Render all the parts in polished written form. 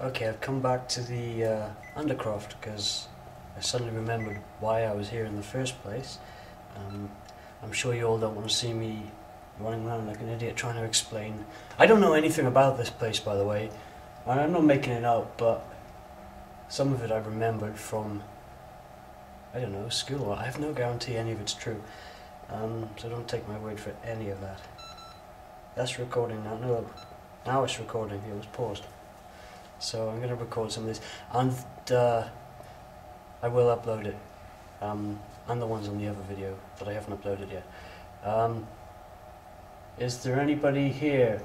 Okay, I've come back to the Undercroft because I suddenly remembered why I was here in the first place. I'm sure you all don't want to see me running around like an idiot trying to explain. I don't know anything about this place, by the way. I'm not making it out, but some of it I remembered from, I don't know, school. I have no guarantee any of it's true. So don't take my word for any of that. That's recording now. No, now it's recording. It was paused. So I'm going to record some of this, and I will upload it, and the ones on the other video that I haven't uploaded yet. Is there anybody here?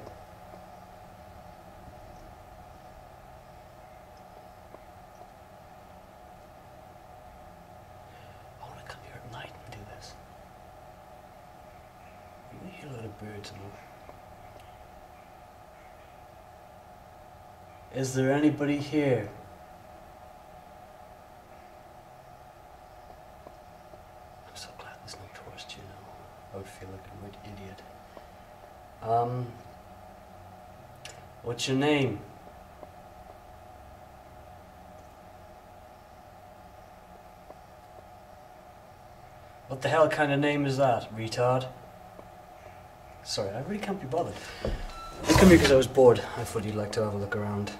I want to come here at night and do this. You can hear a lot of birds and all. Is there anybody here? I'm so glad there's no tourists, you know. I would feel like a weird idiot. What's your name? What the hell kind of name is that, retard? Sorry, I really can't be bothered. It's coming because I was bored. I thought you'd like to have a look around.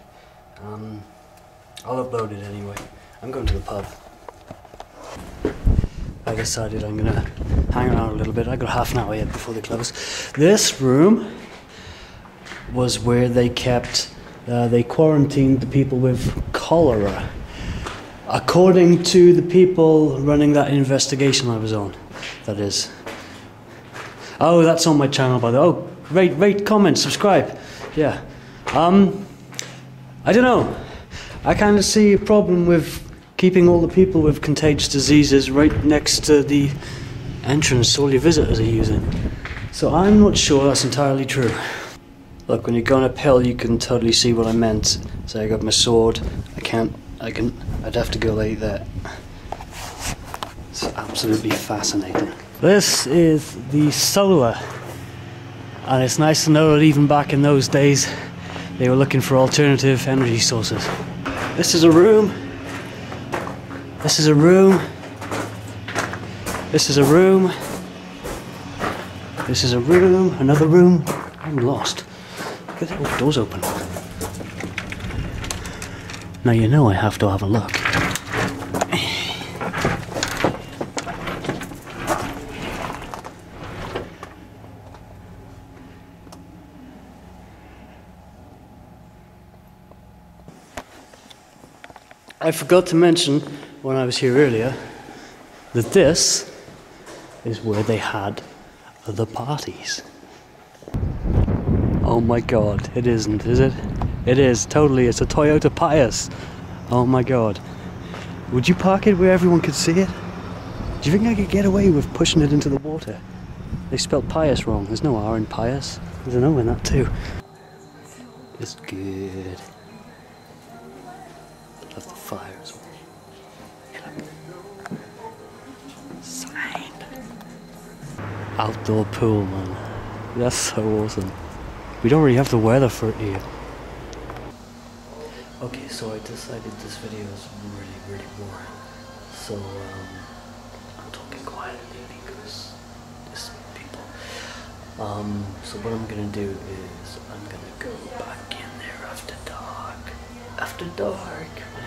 I'll upload it anyway. I'm going to the pub. I decided I'm gonna hang around a little bit. I got half an hour yet before they close. This room was where they kept, they quarantined the people with cholera, according to the people running that investigation I was on, that is. Oh, that's on my channel, by the way. Oh, rate, comment, subscribe. Yeah. I don't know. I kind of see a problem with keeping all the people with contagious diseases right next to the entrance all your visitors are using. So I'm not sure that's entirely true. Look, when you're going uphill you can totally see what I meant. So I got my sword, I'd have to go lay there. It's absolutely fascinating. This is the solar. And it's nice to know that even back in those days they were looking for alternative energy sources. This is a room, another room. I'm lost. Look at that, all the doors open. Now you know I have to have a look. I forgot to mention when I was here earlier that this is where they had the parties. Oh my god, it isn't, is it? It is, totally. It's a Toyota Prius. Oh my god. Would you park it where everyone could see it? Do you think I could get away with pushing it into the water? They spelled Prius wrong. There's no R in Prius. There's an O in that too. It's good. I love the fire as well. Outdoor pool, man. That's so awesome. We don't really have the weather for it here. Okay, so I decided this video is really boring. So, I'm talking quietly because there's people. So what I'm gonna do is I'm gonna go back in there after dark.